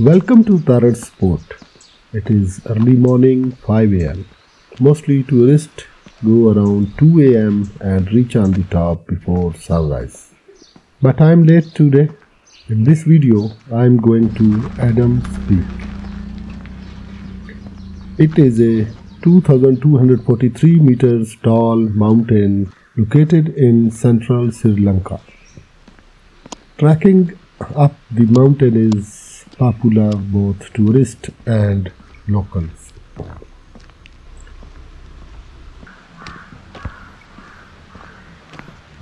Welcome to Tarar Support. It is early morning 5 a.m. Mostly tourists go around 2 a.m. and reach on the top before sunrise. But I am late today. In this video I am going to Adam's Peak. It is a 2,243 meters tall mountain located in central Sri Lanka. Trekking up the mountain is popular both tourists and locals.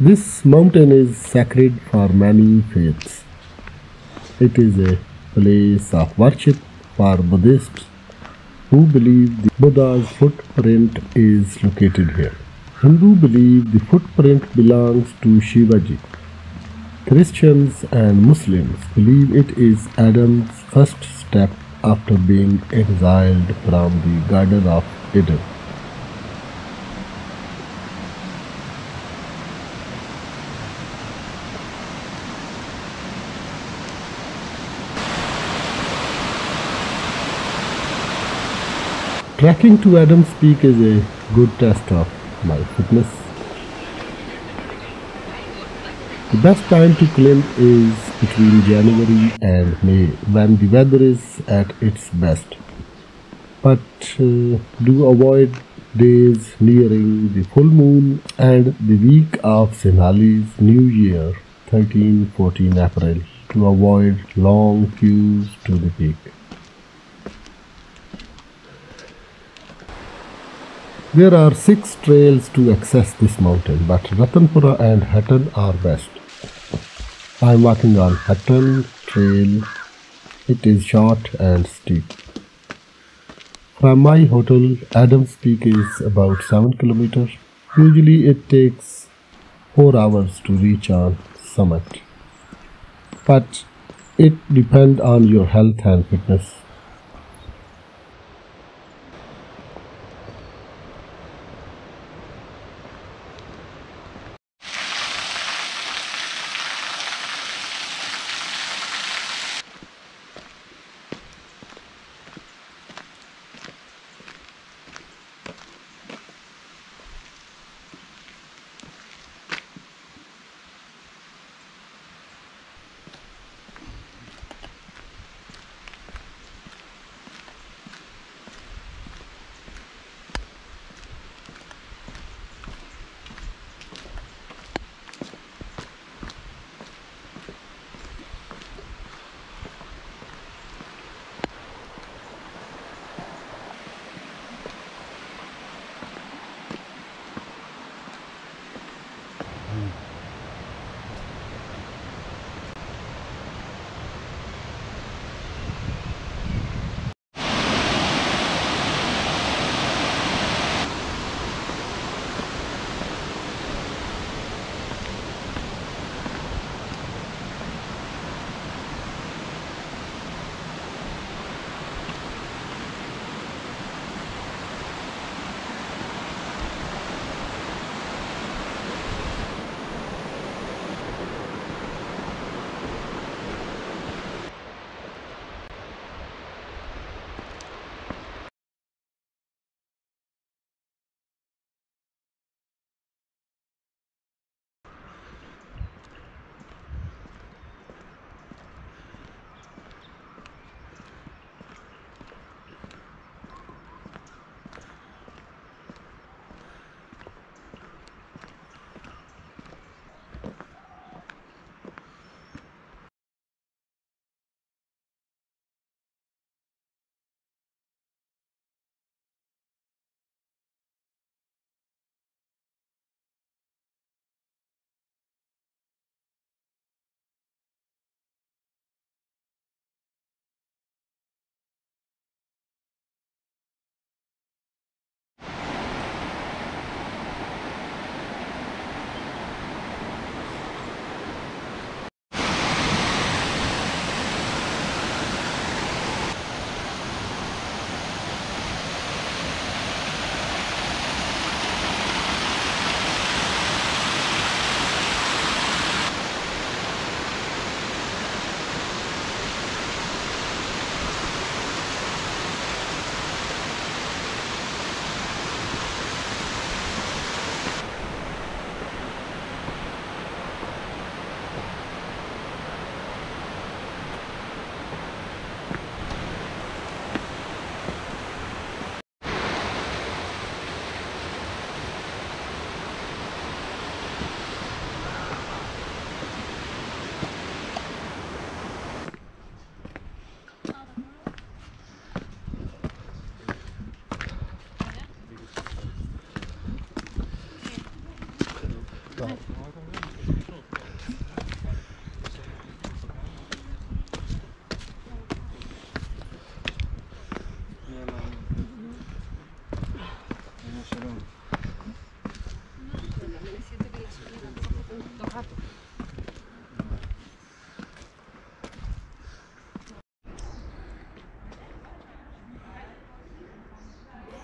This mountain is sacred for many faiths. It is a place of worship for Buddhists who believe the Buddha's footprint is located here. Hindus believe the footprint belongs to Shivaji. Christians and Muslims believe it is Adam's first step after being exiled from the Garden of Eden. Trekking to Adam's Peak is a good test of my fitness. The best time to climb is between January and May when the weather is at its best, but do avoid days nearing the full moon and the week of Sinhalese New Year 13-14 April to avoid long queues to the peak. There are 6 trails to access this mountain, but Ratnapura and Hatton are best. I am walking on Hatton trail. It is short and steep. From my hotel, Adam's Peak is about 7 kilometers. Usually it takes 4 hours to reach our summit, but it depends on your health and fitness.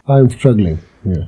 I'm struggling. Yeah.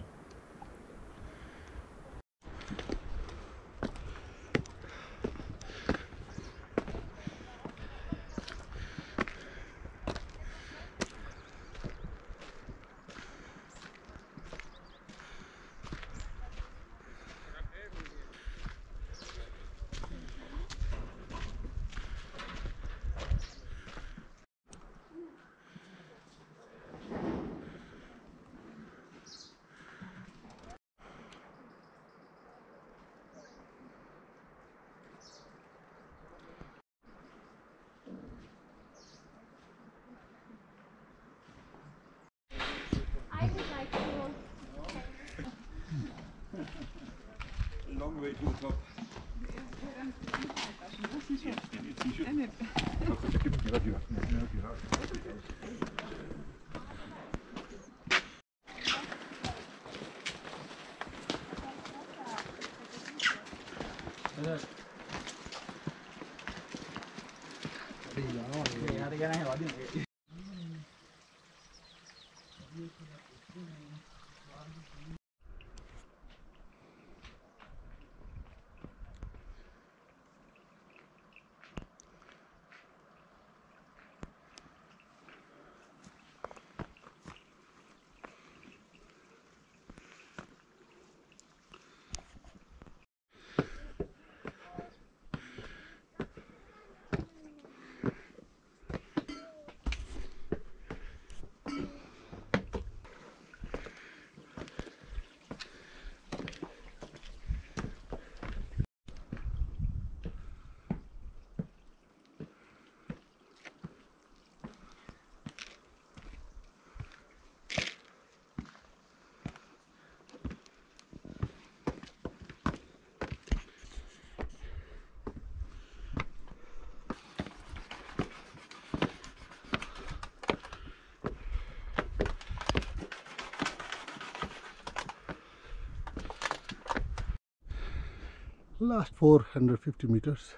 Last 450 meters.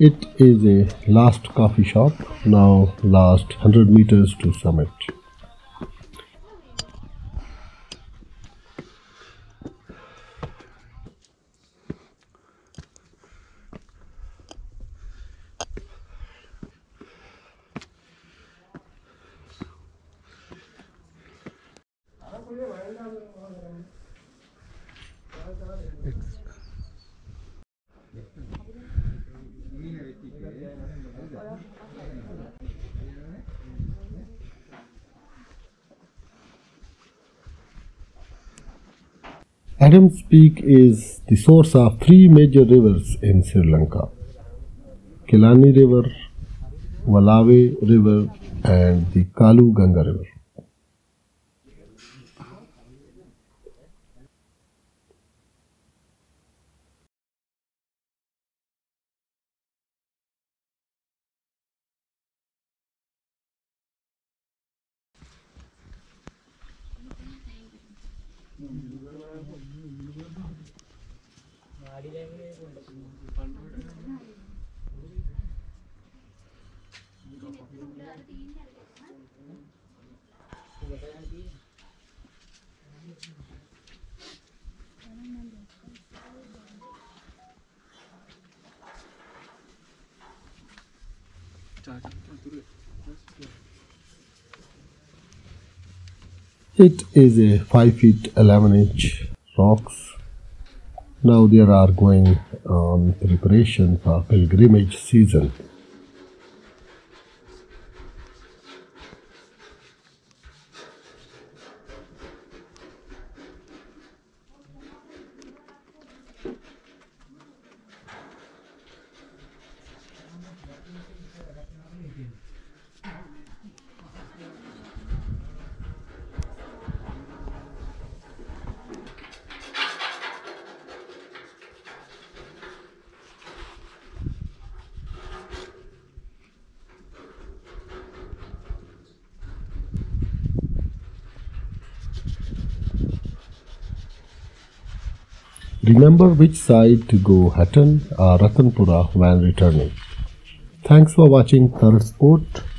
It is a last coffee shop, now last 100 meters to summit. Adam's Peak is the source of three major rivers in Sri Lanka: Kelani River, Walawe River and the Kalu Ganga River. It is a 5 feet 11 inch rocks. Now they are going on preparation for pilgrimage season. Remember which side to go, Hatton or Ratnapura, when returning. Thanks for watching Tarar Support.